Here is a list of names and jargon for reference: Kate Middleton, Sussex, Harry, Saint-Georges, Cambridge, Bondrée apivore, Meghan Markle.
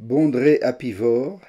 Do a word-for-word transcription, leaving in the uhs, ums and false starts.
Bondrée apivore,